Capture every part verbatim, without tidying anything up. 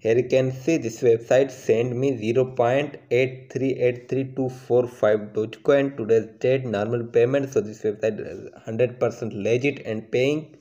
Here you can see this website sent me zero point eight three eight three two four five Dogecoin today's date, normal payment. So this website is one hundred percent legit and paying.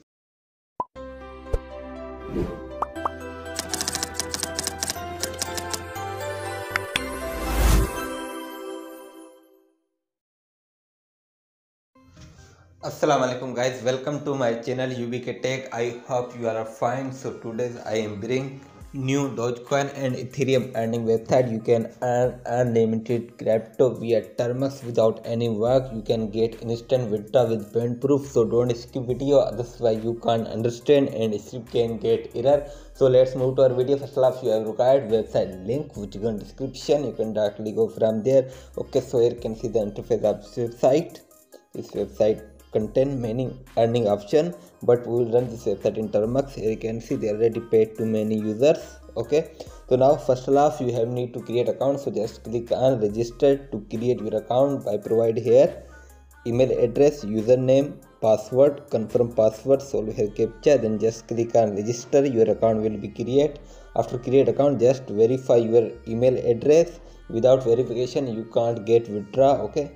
Assalamu alaikum guys, welcome to my channel U B K Tech. I hope you are fine. So today I am bringing new Dogecoin and Ethereum earning website. You can earn unlimited crypto via Termux without any work. You can get instant withdrawal with bend proof. So don't skip video, otherwise you can't understand and skip can get error. So let's move to our video. First off, you have required website link which is in description. You can directly go from there. Okay, so here you can see the interface of this website. This website contain many earning option, but we will run this website in Termux. Here you can see they already paid to many users. Okay, so now first off you have need to create account. So just click on register to create your account by provide here email address, username, password, confirm password, solve here captcha. Then just click on register. Your account will be create. After create account, just verify your email address. Without verification you can't get withdraw. Okay.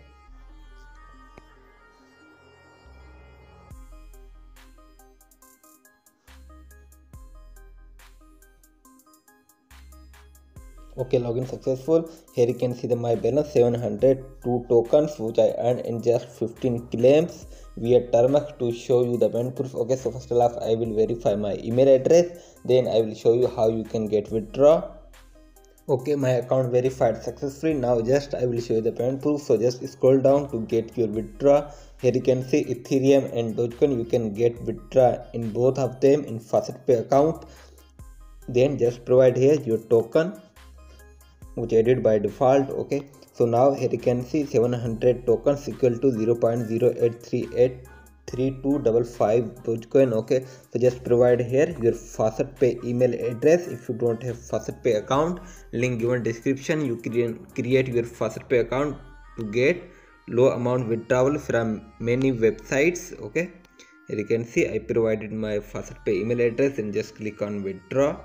Okay, login successful. Here you can see the my balance seven hundred two tokens which I earned in just fifteen claims via Termux to show you the bend proof. Okay, so first off I will verify my email address, then I will show you how you can get withdraw. Okay, my account verified successfully. Now just I will show you the bend proof. So just scroll down to get your withdraw. Here you can see Ethereum and Dogecoin. You can get withdraw in both of them in FastPay account. Then just provide here your token which added by default. Okay, so now here you can see seven hundred tokens equal to zero point zero eight three eight three two five five Dogecoin. Okay, so just provide here your FastPay email address. If you don't have FastPay account, link given description, you can create your FastPay account to get low amount withdrawal from many websites. Okay, here you can see I provided my FastPay email address and just click on withdraw.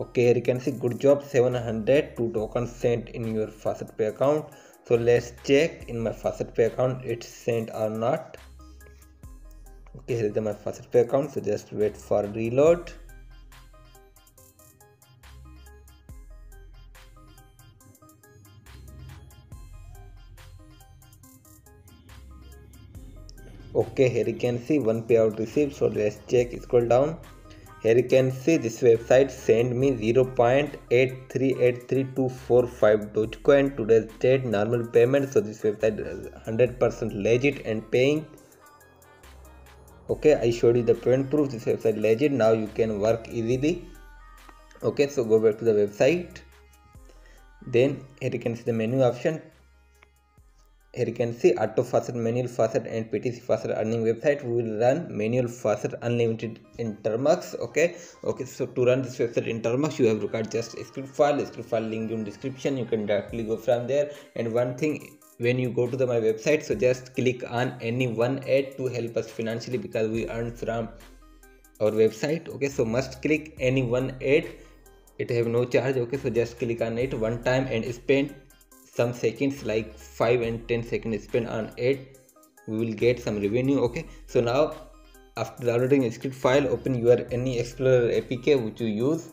Okay, here you can see good job, seven hundred two tokens sent in your FastPay account. So let's check in my FastPay account it's sent or not. Okay, here is my FastPay account. So just wait for reload. Okay, here you can see one payout received. So let's check, scroll down. Here you can see this website sent me zero point eight three eight three two four five Dogecoin today's date, normal payment. So this website is one hundred percent legit and paying. Okay, I showed you the payment proof. This website legit. Now you can work easily. Okay, so go back to the website. Then here you can see the menu option. Here you can see auto faucet, manual faucet and P T C faucet earning website. We will run manual faucet unlimited in Termux. Okay, okay, so to run this website in Termux, you have required just a script file. A script file link in description. You can directly go from there. And one thing, when you go to the my website, so just click on any one ad to help us financially because we earn from our website. Okay, so must click any one ad. It have no charge. Okay, so just click on it one time and spend some seconds, like five and ten seconds spent on it, we will get some revenue. Okay, so now after downloading a script file, open your any explorer A P K which you use,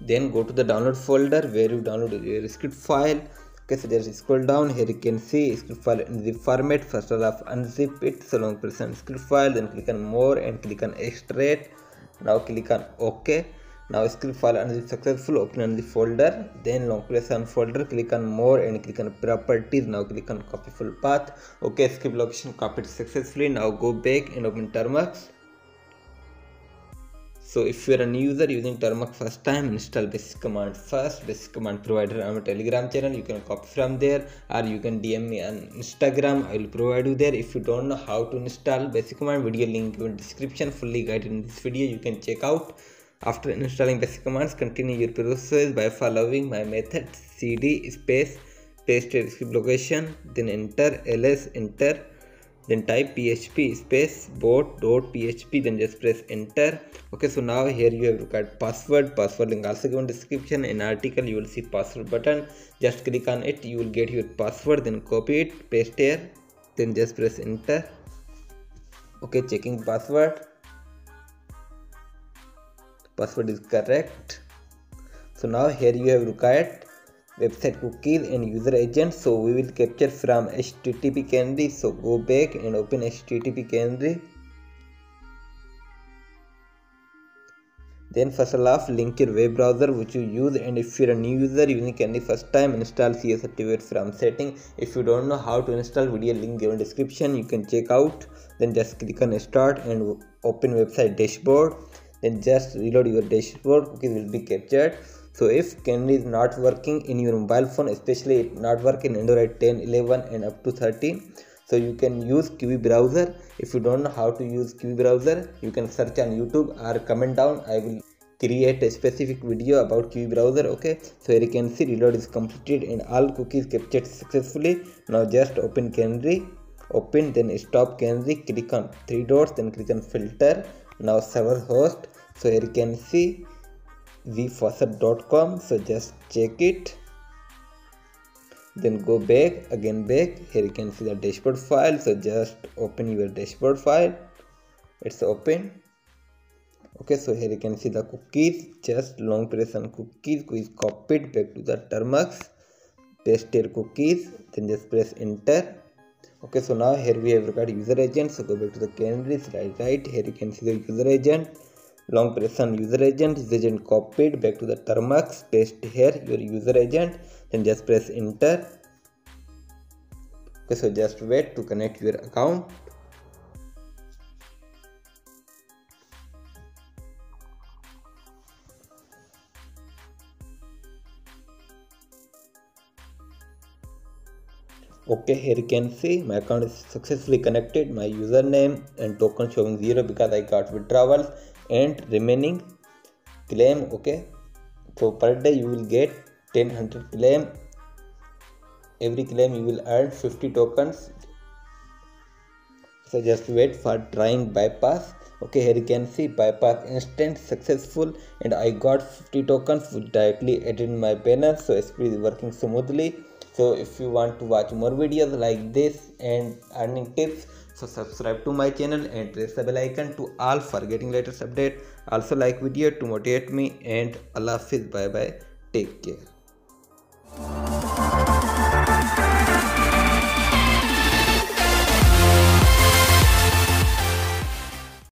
then go to the download folder where you download your script file. Okay, so just scroll down. Here you can see script file in zip format. First of all unzip it, so long press on script file, then click on more and click on extract. Now click on OK. Now script file unzip successful. Open unzip folder, then long press on folder, click on more and click on properties. Now click on copy full path. Okay, script location copied successfully. Now go back and open Termux. So if you are a new user using Termux first time, install basic command first. Basic command provided on my Telegram channel. You can copy from there or you can D M me on Instagram. I will provide you there. If you don't know how to install basic command, video link in description, fully guided in this video. You can check out. After installing basic commands, continue your process by following my method. Cd space paste script location, then enter ls enter then type php space bot.php, then just press enter. Okay, so now here you have required password, password link also given description in article. You will see password button, just click on it, you will get your password, then copy it, paste here, then just press enter. Okay, checking password, password is correct. So now here you have required website cookies and user agent, so we will capture from H T T P Candy. So go back and open H T T P Candy, then first of all link your web browser which you use, and if you are a new user using Candy first time, install C S activate from setting. If you don't know how to install, video link given description, you can check out. Then just click on start and open website dashboard, then just reload your dashboard. Cookies will be captured. So if Candy is not working in your mobile phone, especially it not work in Android ten, eleven and up to thirteen, so you can use Kiwi browser. If you don't know how to use Kiwi browser, you can search on YouTube or comment down. I will create a specific video about Kiwi browser. Okay, so here you can see reload is completed and all cookies captured successfully. Now just open Candy, open, then stop Candy, click on three dots, then click on filter. Now server host, so here you can see v faucet dot com, so just check it, then go back again, back here you can see the dashboard file, so just open your dashboard file, it's open. Okay, so here you can see the cookies, just long press on cookies, cookies copied back to the Termux, paste your cookies, then just press enter. Okay, so now here we have got user agent, so go back to the Candy, right right here you can see the user agent, long press on user agent, user agent copied back to the Termux, paste here your user agent, then just press enter. Okay, so just wait to connect your account. Okay, here you can see my account is successfully connected, my username and token showing zero because I got withdrawals and remaining claim. Okay, so per day you will get ten hundred claim, every claim you will earn fifty tokens, so just wait for trying bypass. Okay, here you can see bypass instant successful and I got fifty tokens which directly added in my balance, so S P is working smoothly. So if you want to watch more videos like this and earning tips, so subscribe to my channel and press the bell icon to all for getting latest update. Also like video to motivate me, and Allah Hafiz, bye bye, take care.